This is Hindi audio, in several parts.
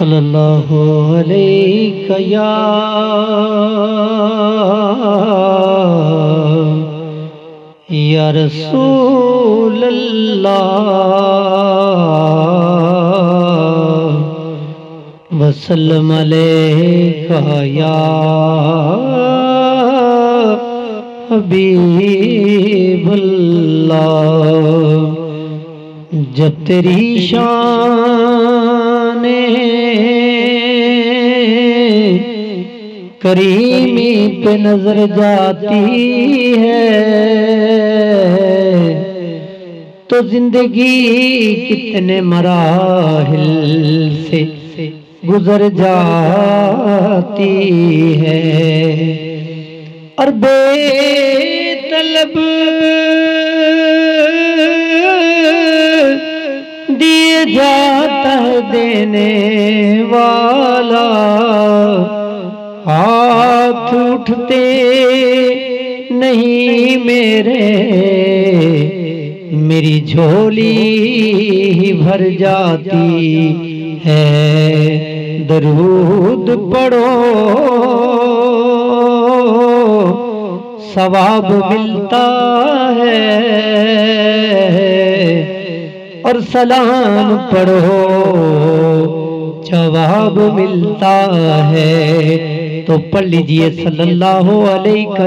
सल्लल्लाहु अलैका या रसूल अल्लाह वसल्लम अलैका या हबीबुल्लाह। जब तेरी शाने करीमी पे नजर जाती है तो जिंदगी कितने मराहिल से गुजर जाती है। अरबे तलब दिए जाता देने वाला, हाथ उठते नहीं मेरे, मेरी झोली भर जाती है। दरूद पढ़ो सवाब मिलता है, और सलाम पढ़ो जवाब मिलता है। तो पढ़ लीजिए सल्लल्लाहु अलैका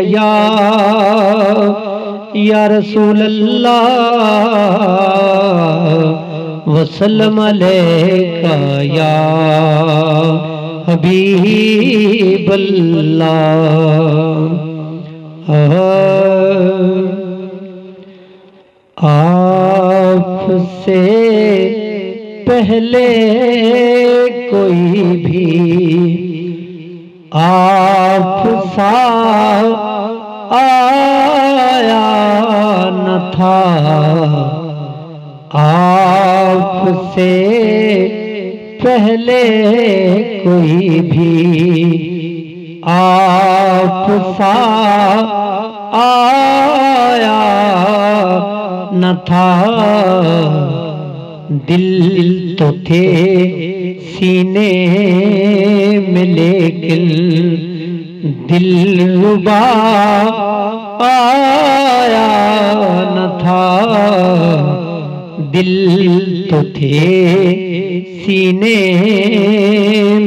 या रसूल अल्लाह वसल्लम अलैका या हबीबल्लाह। आपसे पहले कोई भी आप सा आया न था, आपसे पहले कोई भी आप सा आया न था। दिल तो थे सीने में लेकिन दिलरुबा आया न था, दिल तो थे सीने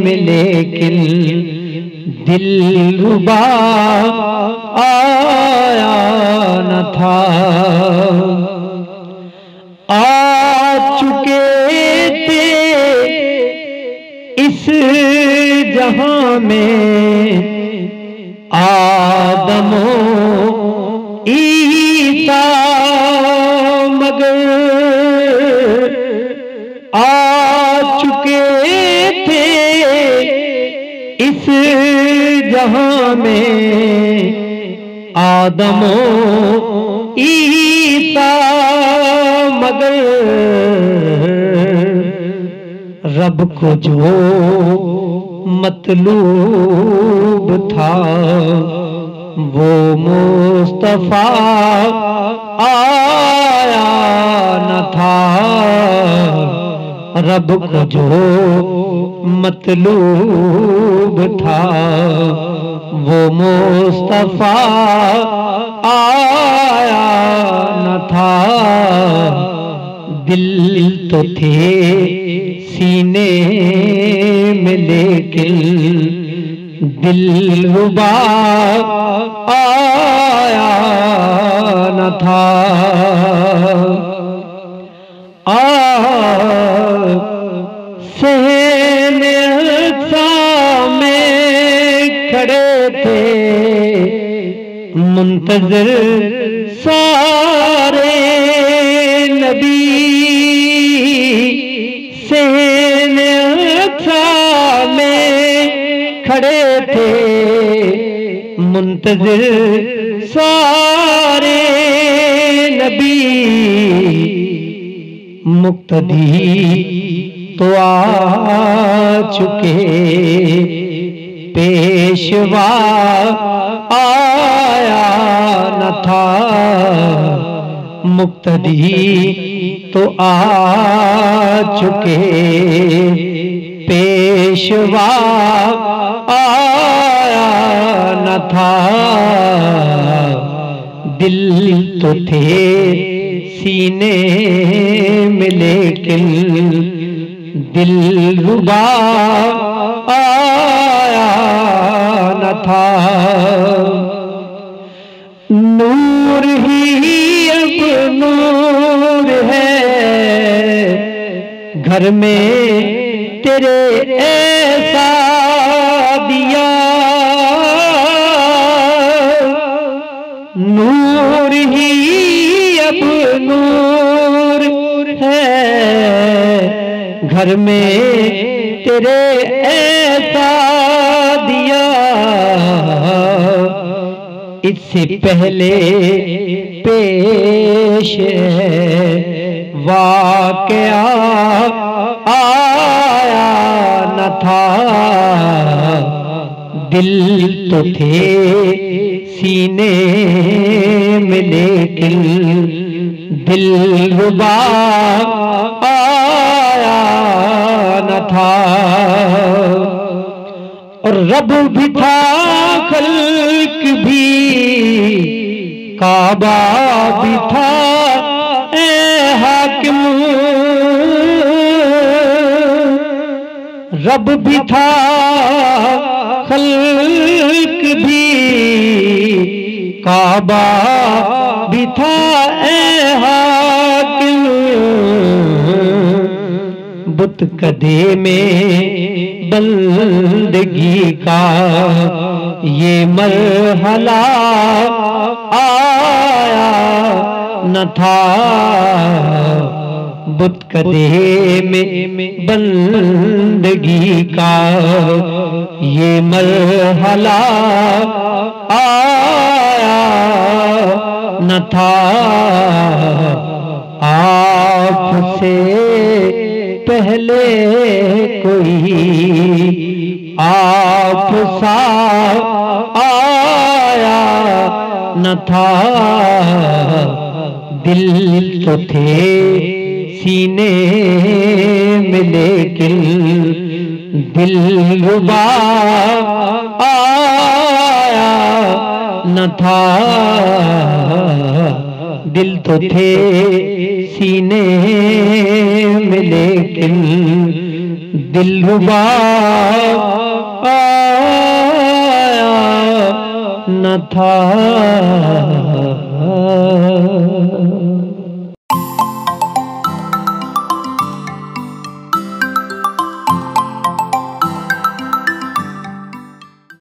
में लेकिन दिलरुबा आया न था। जहाँ में आदमो ईसा मगर आ चुके थे, इस जहाँ में आदमो ईसा मगर रब को जो मतलूब था वो मुस्तफा आया न था। रब को जो मतलूब था वो मुस्तफा आया न था। दिल तो थे सीने में लेकिन दिलरुबा आया न था। सहने में खड़े थे मुंतजर सारे नबी, सहने में खड़े थे मुंतजर सारे नबी। मुक्तदी तो आ चुके पेशवा आया न था, मुक्तदी तो आ चुके पे पेशवा आया न था, दिल तो थे सीने में लेकिन दिलरुबा आया न था। नूर ही अब नूर है घर में तेरे ऐसा दिया, नूर ही अब नूर है घर में तेरे ऐसा दिया। इससे पहले पेश वाकया आया न था, दिल तो थे सीने में लेकिन दिलरुबा आया न था। और रब भी था खल्क भी, काबा भी था ए हाकिम, रब भी था खल्क भी, काबा भी था ए हाकिम। बुत कदे में बंदगी का ये मरहला आया न था, बुत कदे में बंदगी का ये मरहला आया न था। आपसे पहले कोई आप सा आया न था, दिल तो थे सीने में लेकिन दिलरुबा आया न था, दिल तो थे सीने में लेकिन दिलरुबा आया न था।